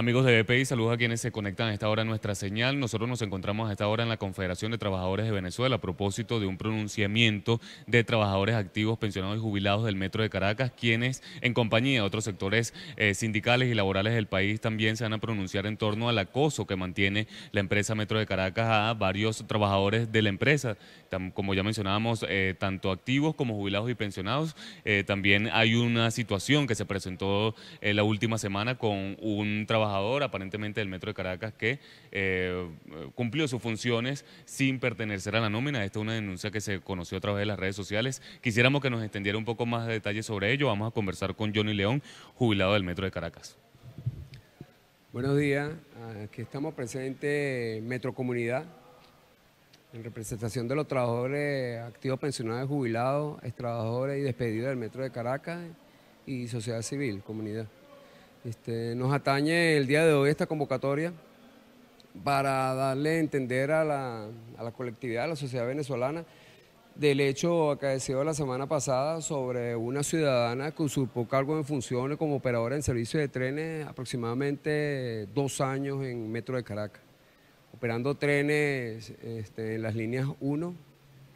Amigos de VPI, saludos a quienes se conectan a esta hora a nuestra señal. Nosotros nos encontramos a esta hora en la Confederación de Trabajadores de Venezuela a propósito de un pronunciamiento de trabajadores activos, pensionados y jubilados del Metro de Caracas, quienes en compañía de otros sectores sindicales y laborales del país también se van a pronunciar en torno al acoso que mantiene la empresa Metro de Caracas a varios trabajadores de la empresa. Como ya mencionábamos, tanto activos como jubilados y pensionados. También hay una situación que se presentó la última semana con un trabajador aparentemente del Metro de Caracas que cumplió sus funciones sin pertenecer a la nómina. Esta es una denuncia que se conoció a través de las redes sociales. Quisiéramos que nos extendiera un poco más de detalles sobre ello. Vamos a conversar con Johnny León, jubilado del Metro de Caracas. Buenos días. Aquí estamos presentes Metro Comunidad, en representación de los trabajadores activos, pensionados, jubilados, extrabajadores y despedidos del Metro de Caracas y sociedad civil, comunidad. Nos atañe el día de hoy esta convocatoria para darle a entender a la colectividad, a la sociedad venezolana, del hecho acaecido la semana pasada sobre una ciudadana que usurpó cargo en funciones como operadora en servicio de trenes aproximadamente 2 años en Metro de Caracas, operando trenes en las líneas 1,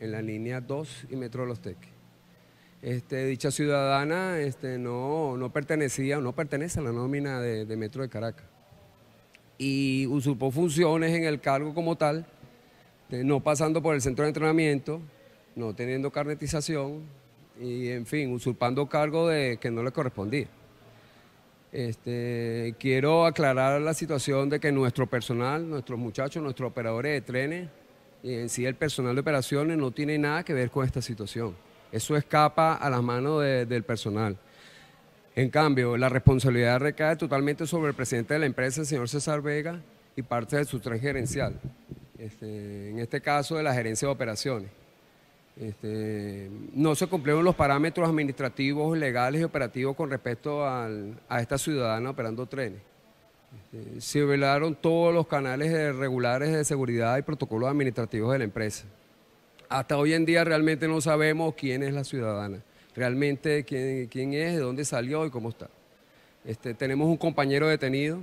en la línea 2 y Metro de los Teques. Dicha ciudadana no pertenece a la nómina de Metro de Caracas y usurpó funciones en el cargo como tal, no pasando por el centro de entrenamiento, no teniendo carnetización y, en fin, usurpando cargo que no le correspondía. Quiero aclarar la situación de que nuestro personal, nuestros muchachos, nuestros operadores de trenes y en sí el personal de operaciones no tiene nada que ver con esta situación. Eso escapa a las manos del personal. En cambio, la responsabilidad recae totalmente sobre el presidente de la empresa, el señor César Vega, y parte de su transgerencial, en este caso de la gerencia de operaciones. No se cumplieron los parámetros administrativos, legales y operativos con respecto a esta ciudadana operando trenes. Se violaron todos los canales regulares de seguridad y protocolos administrativos de la empresa. Hasta hoy en día realmente no sabemos quién es la ciudadana, realmente quién es, de dónde salió y cómo está. Tenemos un compañero detenido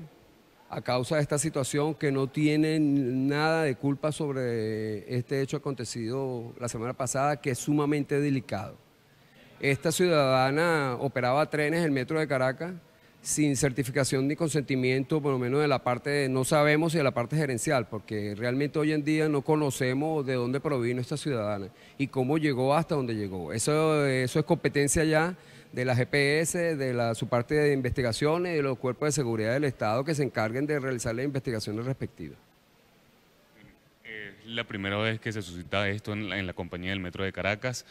a causa de esta situación que no tiene nada de culpa sobre este hecho acontecido la semana pasada, que es sumamente delicado. Esta ciudadana operaba trenes en el Metro de Caracas sin certificación ni consentimiento, por lo menos de la parte, no sabemos si de la parte gerencial, porque realmente hoy en día no conocemos de dónde provino esta ciudadana y cómo llegó hasta donde llegó. Eso es competencia ya de la GPS, de su parte de investigaciones y de los cuerpos de seguridad del Estado que se encarguen de realizar las investigaciones respectivas. La primera vez que se suscita esto en la compañía del Metro de Caracas.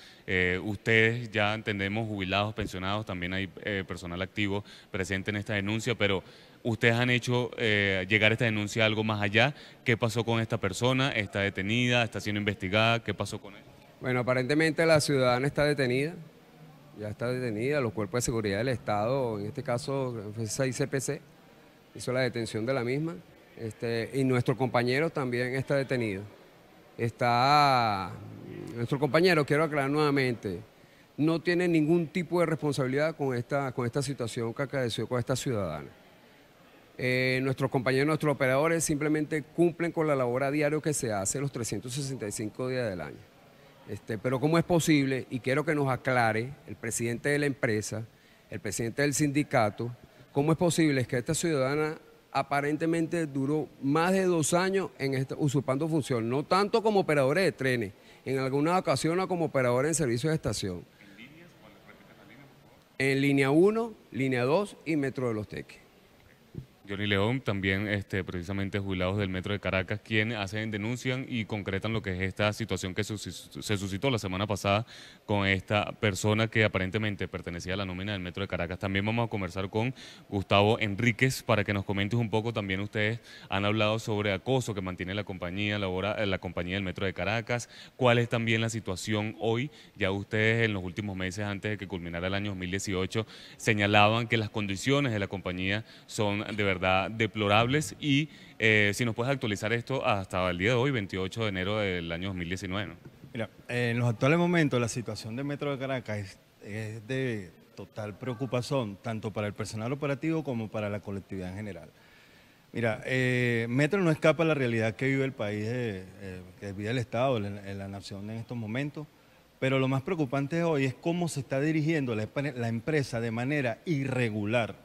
Ustedes ya entendemos, jubilados, pensionados, también hay personal activo presente en esta denuncia, pero ustedes han hecho llegar esta denuncia algo más allá. ¿Qué pasó con esta persona? ¿Está detenida? ¿Está siendo investigada? ¿Qué pasó con él? Bueno, aparentemente la ciudadana está detenida, ya está detenida. Los cuerpos de seguridad del Estado, en este caso la ICPC, hizo la detención de la misma, y nuestro compañero también está detenido. Nuestro compañero, quiero aclarar nuevamente, no tiene ningún tipo de responsabilidad con esta situación que acaeció con esta ciudadana. Nuestros compañeros, nuestros operadores simplemente cumplen con la labor a diario que se hace los 365 días del año. Pero ¿cómo es posible? Y quiero que nos aclare el presidente de la empresa, el presidente del sindicato, ¿cómo es posible que esta ciudadana aparentemente duró más de 2 años usurpando función, no tanto como operadores de trenes, en alguna ocasión como operadores en servicio de estación? ¿En líneas? En línea 1, línea 2 y Metro de los Teques. Johnny León, también precisamente jubilados del Metro de Caracas, quienes hacen, denuncian y concretan lo que es esta situación que se suscitó la semana pasada con esta persona que aparentemente pertenecía a la nómina del Metro de Caracas. También vamos a conversar con Gustavo Enríquez para que nos comentes un poco. También ustedes han hablado sobre acoso que mantiene la compañía, la compañía del Metro de Caracas. ¿Cuál es también la situación hoy? Ya ustedes en los últimos meses, antes de que culminara el año 2018, señalaban que las condiciones de la compañía son de verdad deplorables y si nos puedes actualizar esto hasta el día de hoy, 28 de enero del año 2019. ¿No? Mira, en los actuales momentos la situación del Metro de Caracas es de total preocupación, tanto para el personal operativo como para la colectividad en general. Mira, Metro no escapa a la realidad que vive el país, que vive el Estado, la nación en estos momentos, pero lo más preocupante hoy es cómo se está dirigiendo la empresa de manera irregular,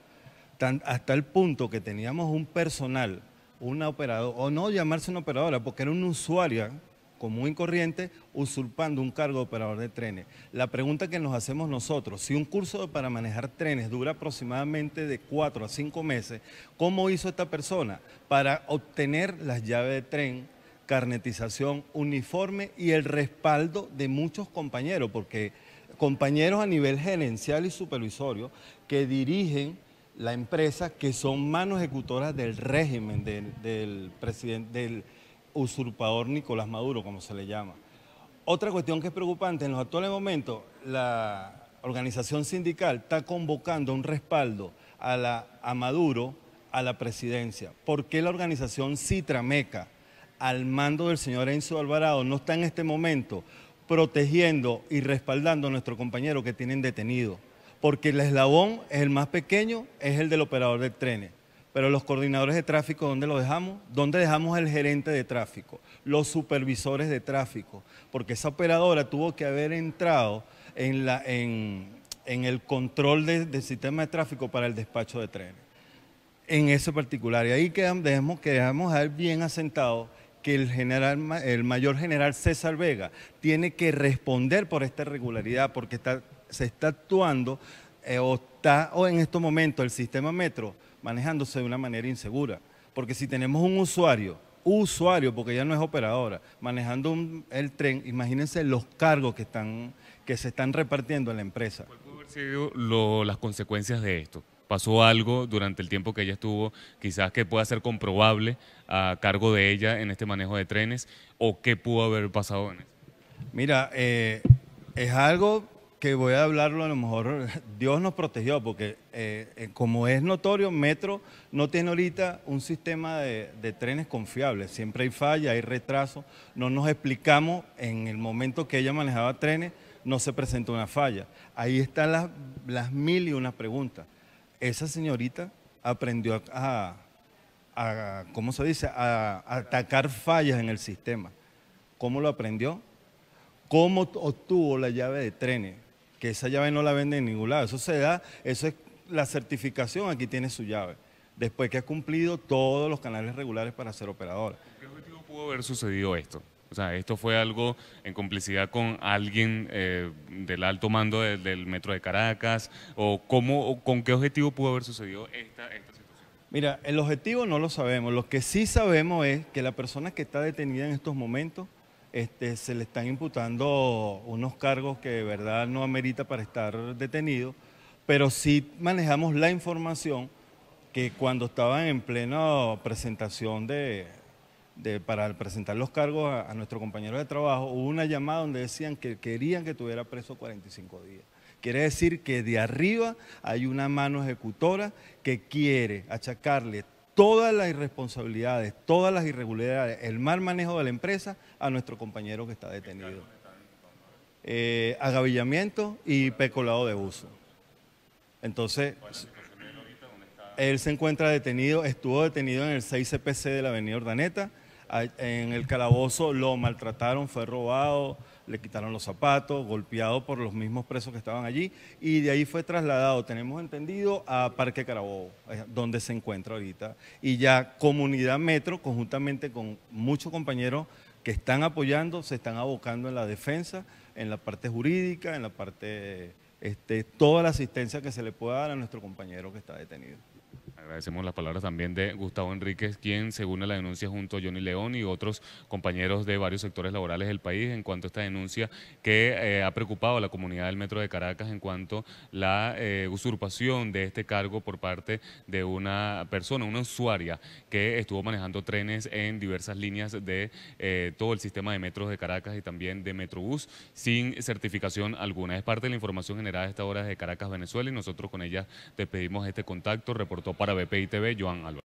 hasta el punto que teníamos un personal, una operadora, o no llamarse una operadora, porque era una usuaria común y corriente, usurpando un cargo de operador de trenes. La pregunta que nos hacemos nosotros, si un curso para manejar trenes dura aproximadamente de 4 a 5 meses, ¿cómo hizo esta persona para obtener las llaves de tren, carnetización, uniforme y el respaldo de muchos compañeros? Porque compañeros a nivel gerencial y supervisorio que dirigen la empresa, que son manos ejecutoras del régimen del presidente, del usurpador Nicolás Maduro, como se le llama. Otra cuestión que es preocupante, en los actuales momentos, la organización sindical está convocando un respaldo a Maduro, a la presidencia. ¿Por qué la organización Citrameca, al mando del señor Enzo Alvarado, no está en este momento protegiendo y respaldando a nuestros compañeros que tienen detenidos? Porque el eslabón es el más pequeño, es el del operador de trenes. Pero los coordinadores de tráfico, ¿dónde los dejamos? ¿Dónde dejamos el gerente de tráfico? Los supervisores de tráfico. Porque esa operadora tuvo que haber entrado en el control del sistema de tráfico para el despacho de trenes. En ese particular. Y ahí dejamos bien asentado que el mayor general César Vega tiene que responder por esta irregularidad, porque se está actuando o en estos momentos el sistema Metro manejándose de una manera insegura, porque si tenemos un usuario, porque ya no es operadora, manejando el tren, imagínense los cargos que se están repartiendo en la empresa. ¿Cuál puede haber sido las consecuencias de esto? ¿Pasó algo durante el tiempo que ella estuvo, quizás que pueda ser comprobable a cargo de ella en este manejo de trenes, o qué pudo haber pasado en eso? Mira, es algo que voy a hablarlo, a lo mejor Dios nos protegió, porque como es notorio, Metro no tiene ahorita un sistema de trenes confiable, siempre hay fallas, hay retrasos, no nos explicamos, en el momento que ella manejaba trenes no se presentó una falla. Ahí están las mil y una preguntas. Esa señorita aprendió ¿cómo se dice?, a atacar fallas en el sistema. ¿Cómo lo aprendió? ¿Cómo obtuvo la llave de trenes? Que esa llave no la vende en ningún lado, eso se da, eso es la certificación, aquí tiene su llave, después que ha cumplido todos los canales regulares para ser operadora. ¿Qué objetivo pudo haber sucedido esto? O sea, ¿esto fue algo en complicidad con alguien del alto mando del Metro de Caracas? ¿O con qué objetivo pudo haber sucedido esta situación? Mira, el objetivo no lo sabemos, lo que sí sabemos es que la persona que está detenida en estos momentos, se le están imputando unos cargos que de verdad no amerita para estar detenido, pero sí manejamos la información que cuando estaban en plena presentación para presentar los cargos a nuestros compañeros de trabajo, hubo una llamada donde decían que querían que tuviera preso 45 días. Quiere decir que de arriba hay una mano ejecutora que quiere achacarle todas las irresponsabilidades, todas las irregularidades, el mal manejo de la empresa a nuestro compañero que está detenido. Agavillamiento y peculado de uso. Entonces, él se encuentra detenido, estuvo detenido en el ICPC de la avenida Urdaneta, en el calabozo lo maltrataron, fue robado, le quitaron los zapatos, golpeado por los mismos presos que estaban allí, y de ahí fue trasladado, tenemos entendido, a Parque Carabobo, donde se encuentra ahorita. Y ya Comunidad Metro, conjuntamente con muchos compañeros que están apoyando, se están abocando en la defensa, en la parte jurídica, en la parte, toda la asistencia que se le pueda dar a nuestro compañero que está detenido. Agradecemos las palabras también de Gustavo Enríquez, quien se une a la denuncia junto a Johnny León y otros compañeros de varios sectores laborales del país en cuanto a esta denuncia que ha preocupado a la comunidad del Metro de Caracas en cuanto a la usurpación de este cargo por parte de una persona, una usuaria que estuvo manejando trenes en diversas líneas de todo el sistema de metros de Caracas y también de Metrobús sin certificación alguna. Es parte de la información generada a esta hora desde Caracas, Venezuela, y nosotros con ella despedimos este contacto. Reportó para VPI TV, Joan Alonso.